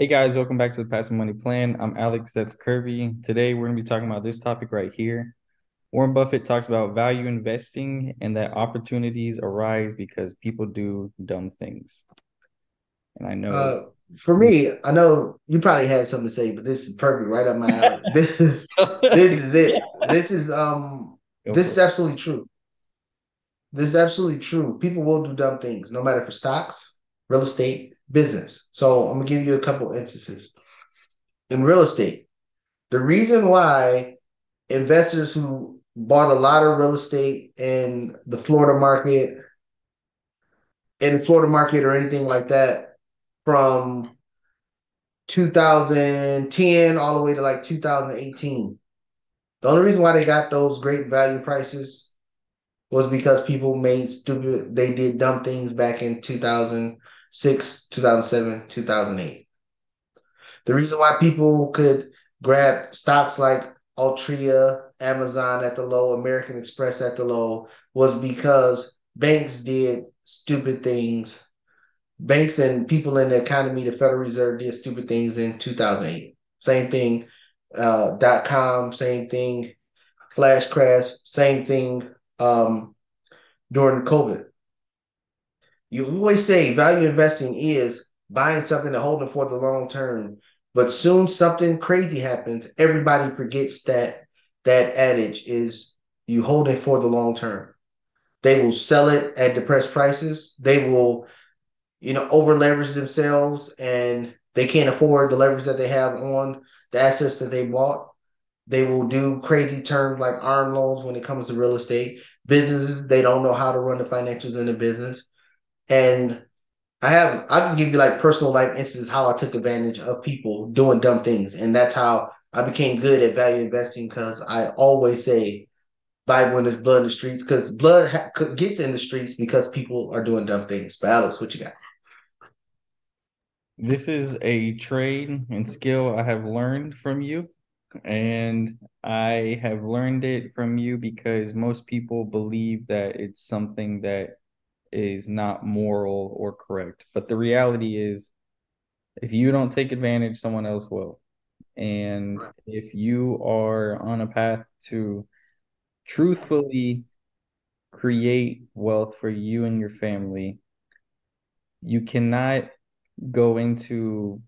Hey guys, welcome back to the Passive Money Plan. I'm Alex, that's Kirby. Today we're going to be talking about this topic right here. Warren Buffett talks about value investing and that opportunities arise because people do dumb things. And I know... for me, I know you probably had something to say, but this is perfect right up my alley. This is it. This is absolutely true. This is absolutely true. People will do dumb things, no matter for stocks, real estate, business. So I'm going to give you a couple instances. In real estate, the reason why investors who bought a lot of real estate in the Florida market, or anything like that from 2010 all the way to like 2018, the only reason why they got those great value prices was because people did dumb things back in 2006, 2007, 2008. The reason why people could grab stocks like Altria, Amazon at the low, American Express at the low, was because banks did stupid things. Banks and people in the economy, the Federal Reserve, did stupid things in 2008. Same thing, .com, same thing, flash crash, same thing during COVID. You always say value investing is buying something and holding for the long term, but soon something crazy happens. Everybody forgets that adage is you hold it for the long term. They will sell it at depressed prices. They will, over leverage themselves, and they can't afford the leverage that they have on the assets that they bought. They will do crazy terms like arm loans when it comes to real estate. Businesses, they don't know how to run the financials in the business. And I can give you like personal life instances how I took advantage of people doing dumb things. And that's how I became good at value investing, because I always say buy when there's blood in the streets, because blood gets in the streets because people are doing dumb things. But Alex, what you got? This is a trade and skill I have learned from you. And I have learned it from you because most people believe that it's something that is not moral or correct. But the reality is, if you don't take advantage, someone else will. And if you are on a path to truthfully create wealth for you and your family, you cannot go into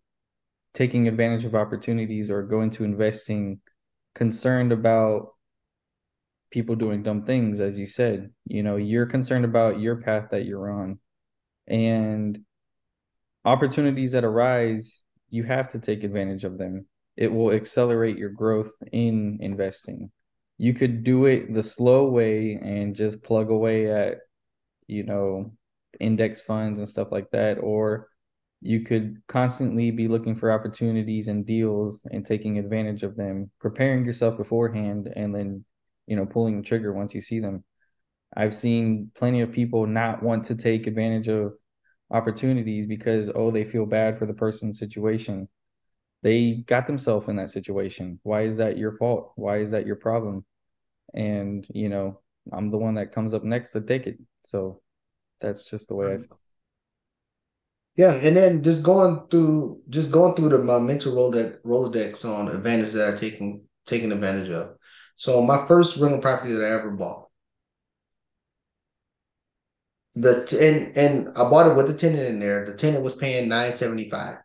taking advantage of opportunities or go into investing concerned about people doing dumb things. As you said, you're concerned about your path that you're on, and opportunities that arise, you have to take advantage of them. It will accelerate your growth in investing. You could do it the slow way and just plug away at, index funds and stuff like that, or you could constantly be looking for opportunities and deals and taking advantage of them, preparing yourself beforehand, and then pulling the trigger once you see them. I've seen plenty of people not want to take advantage of opportunities because, they feel bad for the person's situation. They got themselves in that situation. Why is that your fault? Why is that your problem? And, I'm the one that comes up next to take it. So that's just the way I see it. Yeah, and then just going through my mental Rolodex on advantage that I've taken advantage of. So my first rental property that I ever bought, and I bought it with a tenant in there. The tenant was paying $975.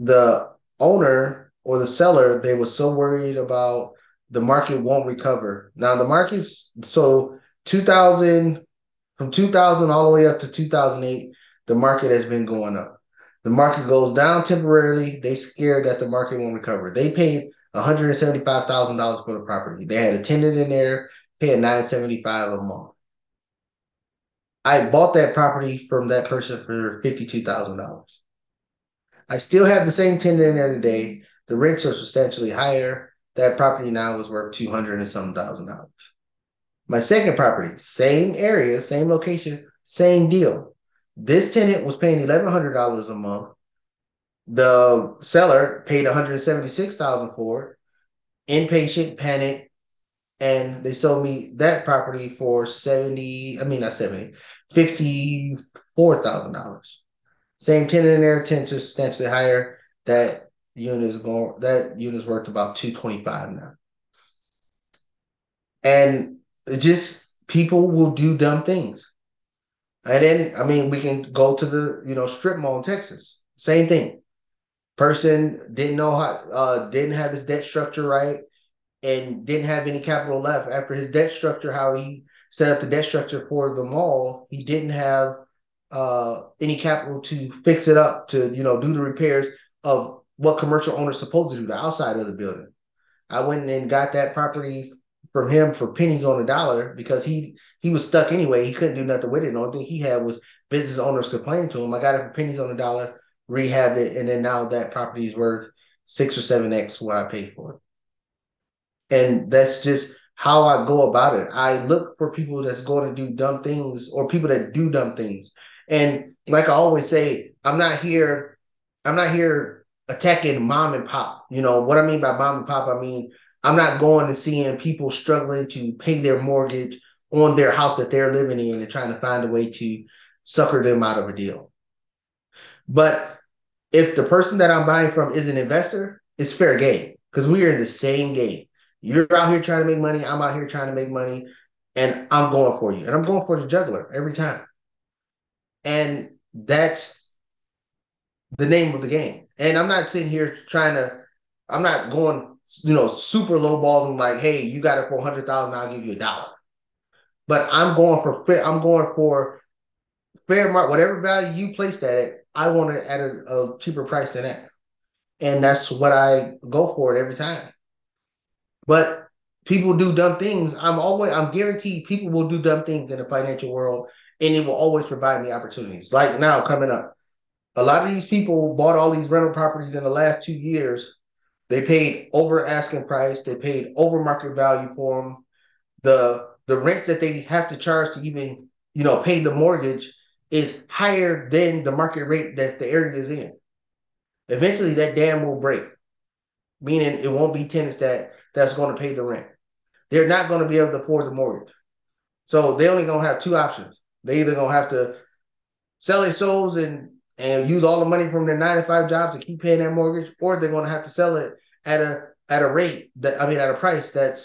The owner or the seller, they were so worried about the market won't recover. Now the market's, so 2000, from 2000 all the way up to 2008, the market has been going up. The market goes down temporarily. They scared that the market won't recover. They paid $175,000 for the property. They had a tenant in there paying $975 a month. I bought that property from that person for $52,000. I still have the same tenant in there today. The rents are substantially higher. That property now is worth $200,000. My second property, same area, same location, same deal. This tenant was paying $1,100 a month. The seller paid $176,000 for it, inpatient, panic, and they sold me that property for $54,000. Same tenant in there, tenants are substantially higher. That unit is going. That unit is worth about $225 now. And it just, people will do dumb things. And then, I mean, we can go to the, you know, strip mall in Texas. Same thing. Person didn't know how, didn't have his debt structure right, and didn't have any capital left after his debt structure. How he set up the debt structure for the mall, he didn't have any capital to fix it up, to, you know, do the repairs of what commercial owners supposed to do, the outside of the building. I went and got that property from him for pennies on the dollar because he was stuck anyway. He couldn't do nothing with it. The only thing he had was business owners complaining to him. I got it for pennies on the dollar, rehab it, and then now that property is worth 6 or 7x what I paid for it. And that's just how I go about it. I look for people that's going to do dumb things, or people that do dumb things. And like I always say, I'm not here attacking mom and pop. You know what I mean by mom and pop? I mean, I'm not going and seeing people struggling to pay their mortgage on their house that they're living in and trying to find a way to sucker them out of a deal. But if the person that I'm buying from is an investor, it's fair game, because we are in the same game. You're out here trying to make money. I'm out here trying to make money, and I'm going for you. And I'm going for the juggler every time. And that's the name of the game. And I'm not sitting here I'm not going, you know, super low balling like, hey, you got it for $100,000, I'll give you $1. But I'm going for fair market, whatever value you place that at, I want it at a cheaper price than that. And that's what I go for it every time. But people do dumb things. I'm guaranteed people will do dumb things in the financial world, and it will always provide me opportunities. Like now coming up, a lot of these people bought all these rental properties in the last 2 years. They paid over asking price. They paid over market value for them. The rents that they have to charge to even, you know, pay the mortgage is higher than the market rate that the area is in. Eventually that dam will break, meaning it won't be tenants that's going to pay the rent. They're not going to be able to afford the mortgage. So they only going to have two options. They either going to have to sell their souls and use all the money from their 9-to-5 jobs to keep paying that mortgage, or they're going to have to sell it at a price that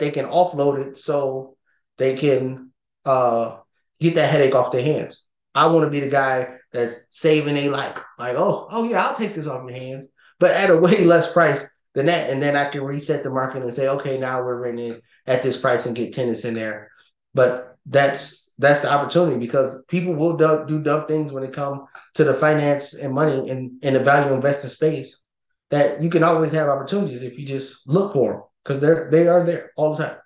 they can offload it, so they can get that headache off their hands. I want to be the guy that's saving a life. Like, oh yeah, I'll take this off your hands, but at a way less price than that. And then I can reset the market and say, okay, now we're renting at this price and get tenants in there. But that's the opportunity, because people will do dumb things when it comes to the finance and money and the value investing space, that you can always have opportunities if you just look for them, because they are there all the time.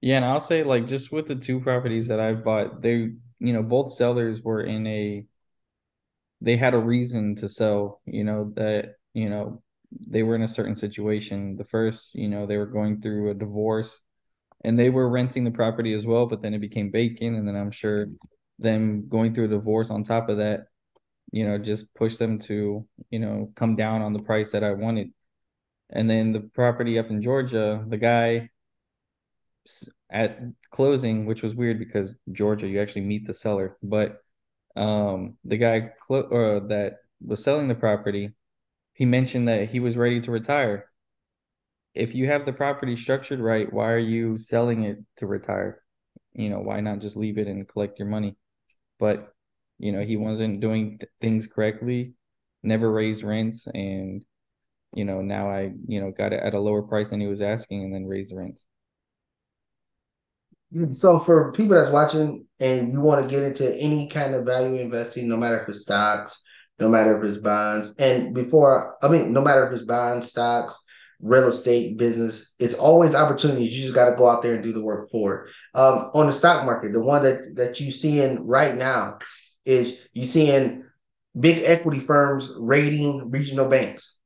Yeah, and I'll say, like, just with the two properties that I've bought, both sellers were they had a reason to sell, they were in a certain situation. The first, they were going through a divorce, and they were renting the property as well, but then it became vacant. And then I'm sure them going through a divorce on top of that, just pushed them to, come down on the price that I wanted. And then the property up in Georgia, the guy at closing, which was weird because Georgia, you actually meet the seller, but the guy that was selling the property, he mentioned that he was ready to retire. If you have the property structured right, why are you selling it to retire? Why not just leave it and collect your money? But, he wasn't doing things correctly, never raised rents. And, now I, got it at a lower price than he was asking, and then raised the rents. So for people that's watching and you want to get into any kind of value investing, no matter if it's stocks, no matter if it's bonds, no matter if it's bonds, stocks, real estate, business, it's always opportunities. You just got to go out there and do the work for it. On the stock market, the one that you're seeing right now is you're seeing big equity firms raiding regional banks.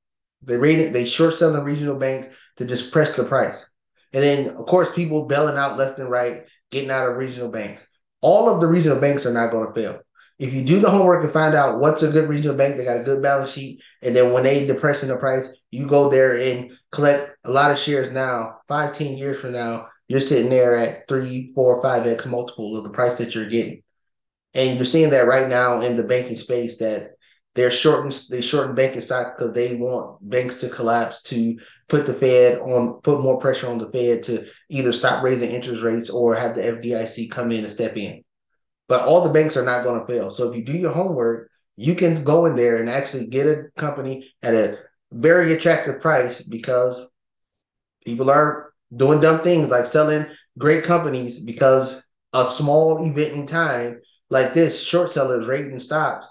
They short selling regional banks to just press the price. And then, of course, people bailing out left and right, getting out of regional banks. All of the regional banks are not going to fail. If you do the homework and find out what's a good regional bank, they got a good balance sheet, and then when they depress in the price, you go there and collect a lot of shares now. 5-10 years from now, you're sitting there at 3, 4, 5x multiple of the price that you're getting. And you're seeing that right now in the banking space, that they shorten banking stock because they want banks to collapse, to put the Fed on, put more pressure on the Fed to either stop raising interest rates or have the FDIC come in and step in. But all the banks are not going to fail. So if you do your homework, you can go in there and actually get a company at a very attractive price, because people are doing dumb things like selling great companies, because a small event in time like this, short sellers rating stocks,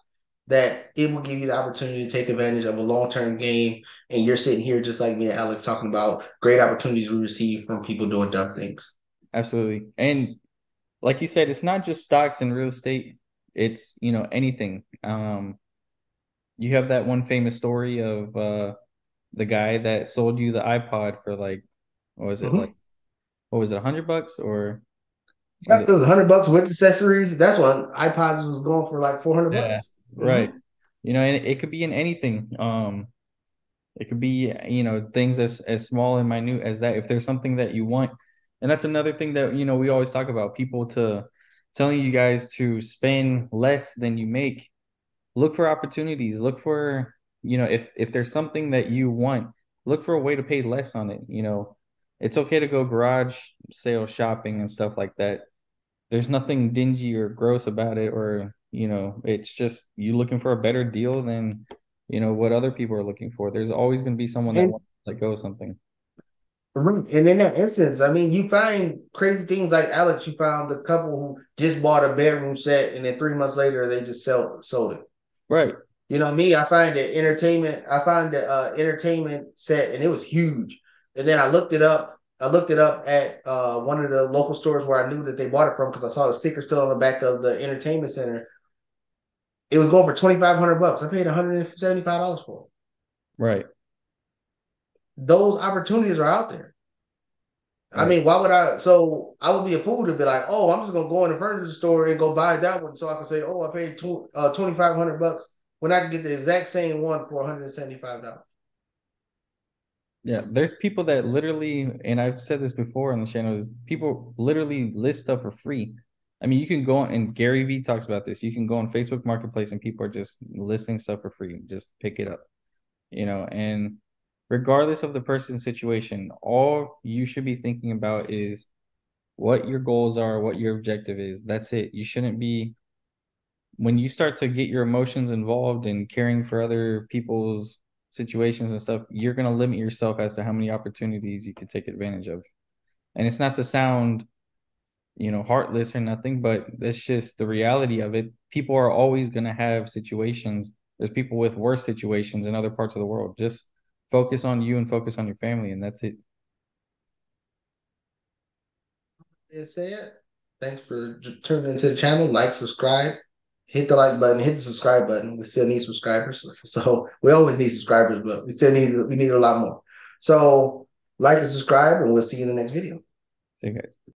that it will give you the opportunity to take advantage of a long-term game. And you're sitting here just like me and Alex talking about great opportunities we receive from people doing dumb things. Absolutely. And like you said, it's not just stocks and real estate. It's, you know, anything. You have that one famous story of the guy that sold you the iPod for like, what was it? Mm-hmm. Like, what was it? $100 or? It was $100 with accessories. That's what iPods was going for, like $400. Mm-hmm. Right. You know, and it could be in anything. It could be, you know, things as small and minute as that, if there's something that you want. And that's another thing that, you know, we always talk about, people to telling you guys to spend less than you make. Look for opportunities. Look for, you know, if there's something that you want, look for a way to pay less on it. You know, it's okay to go garage sale shopping and stuff like that. There's nothing dingy or gross about it, or, you know, it's just you looking for a better deal than, you know, what other people are looking for. There's always going to be someone that wants to let go of something. And in that instance, I mean, you find crazy things like, Alex, you found the couple who just bought a bedroom set and then 3 months later they just sold it. Right. You know me, I find the entertainment set, and it was huge. And then I looked it up at one of the local stores where I knew that they bought it from, because I saw the sticker still on the back of the entertainment center. It was going for $2,500. I paid $175 for it. Right. Those opportunities are out there. Right. I mean, why would I? So I would be a fool to be like, oh, I'm just going to go in the furniture store and go buy that one so I can say, oh, I paid $2,500 when I can get the exact same one for $175. Yeah, there's people that literally, and I've said this before on the channel, is people literally list stuff for free. I mean, you can go on, and Gary Vee talks about this. You can go on Facebook Marketplace and people are just listing stuff for free. Just pick it up, you know, and regardless of the person's situation, all you should be thinking about is what your goals are, what your objective is. That's it. You shouldn't be, when you start to get your emotions involved in caring for other people's situations and stuff, you're going to limit yourself as to how many opportunities you can take advantage of. And it's not to sound, you know, heartless or nothing, but that's just the reality of it. People are always going to have situations. There's people with worse situations in other parts of the world. Just focus on you and focus on your family, and that's it. That's it. Thanks for tuning into the channel. Like, subscribe. Hit the like button, hit the subscribe button. We still need subscribers. So we always need subscribers, but we need a lot more. So like and subscribe, and we'll see you in the next video. See you guys.